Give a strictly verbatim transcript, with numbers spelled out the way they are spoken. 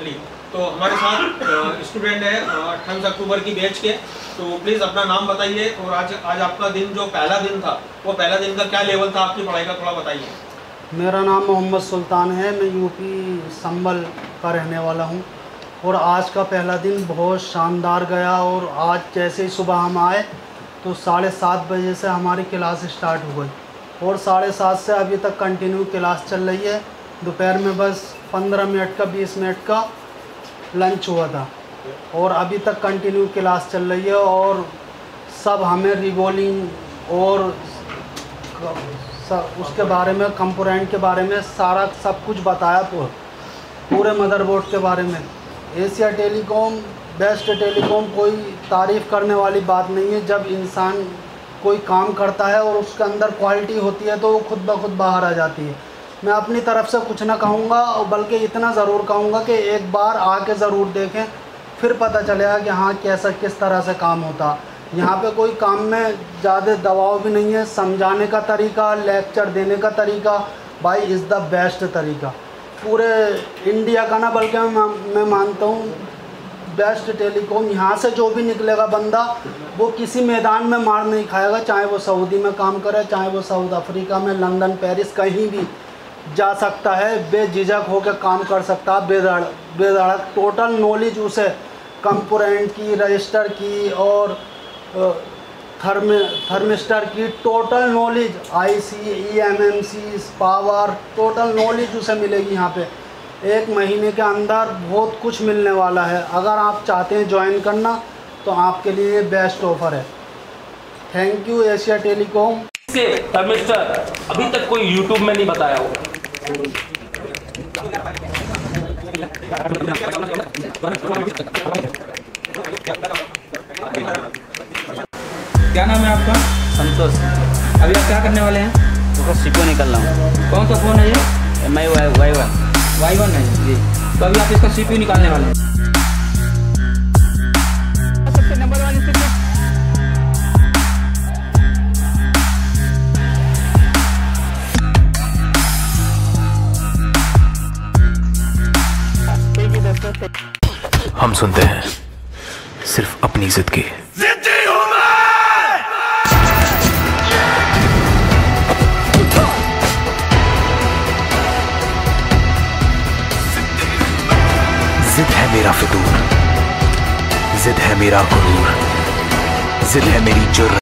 चलिए, तो हमारे साथ स्टूडेंट है अट्ठाईस अक्टूबर की बैच के, तो प्लीज़ अपना नाम बताइए और आज आज आपका दिन जो पहला दिन था वो पहला दिन का क्या लेवल था आपकी पढ़ाई का, थोड़ा बताइए। मेरा नाम मोहम्मद सुल्तान है, मैं यूपी संभल का रहने वाला हूँ और आज का पहला दिन बहुत शानदार गया। और आज जैसे ही सुबह हम आए तो साढ़े सात बजे से हमारी क्लास स्टार्ट हो गई और साढ़े सात से अभी तक कंटिन्यू क्लास चल रही है। दोपहर में बस पंद्रह मिनट का बीस मिनट का लंच हुआ था और अभी तक कंटिन्यू क्लास चल रही है। और सब हमें रिवॉल्विंग और उसके बारे में, कंपोनेंट के बारे में सारा सब कुछ बताया, पूरे मदरबोर्ड के बारे में। एशिया टेलीकॉम बेस्ट टेलीकॉम, कोई तारीफ़ करने वाली बात नहीं है। जब इंसान कोई काम करता है और उसके अंदर क्वालिटी होती है तो वो खुद ब खुद बाहर आ जाती है। मैं अपनी तरफ से कुछ ना कहूँगा, बल्कि इतना ज़रूर कहूँगा कि एक बार आके ज़रूर देखें, फिर पता चलेगा कि हाँ कैसा किस तरह से काम होता। यहाँ पे कोई काम में ज़्यादा दबाव भी नहीं है, समझाने का तरीका, लेक्चर देने का तरीका भाई इज़ द बेस्ट तरीका पूरे इंडिया का ना, बल्कि मैं मानता हूँ बेस्ट टेलीकॉम। यहाँ से जो भी निकलेगा बंदा वो किसी मैदान में मार नहीं खाएगा, चाहे वो सऊदी में काम करे, चाहे वो साउथ अफ्रीका में, लंदन, पेरिस, कहीं भी जा सकता है, बेझिझक होकर काम कर सकता है, बेधड़क। टोटल नॉलेज उसे कंपोनेंट की, रजिस्टर की और थर्म थर्मिस्टर की total knowledge, IC, EMMC, power, total knowledge उसे मिलेगी। यहाँ पे एक महीने के अंदर बहुत कुछ मिलने वाला है। अगर आप चाहते हैं ज्वाइन करना तो आपके लिए बेस्ट ऑफर है। Thank you Asia telecom. Thermistor अभी तक कोई यूट्यूब में नहीं बताया होगा। क्या नाम है आपका? संतोष। अभी आप क्या करने वाले हैं? तो सीखो निकल रहा हूँ। कौन सा फ़ोन है ये? M I Y Y one Y one है जी। तो अभी आप इसका सी पी यू निकालने वाले हैं। हम सुनते हैं सिर्फ अपनी जिद की। जिद है मेरा फितूर, जिद है मेरा गुरूर, जिद है मेरी जुर्रत।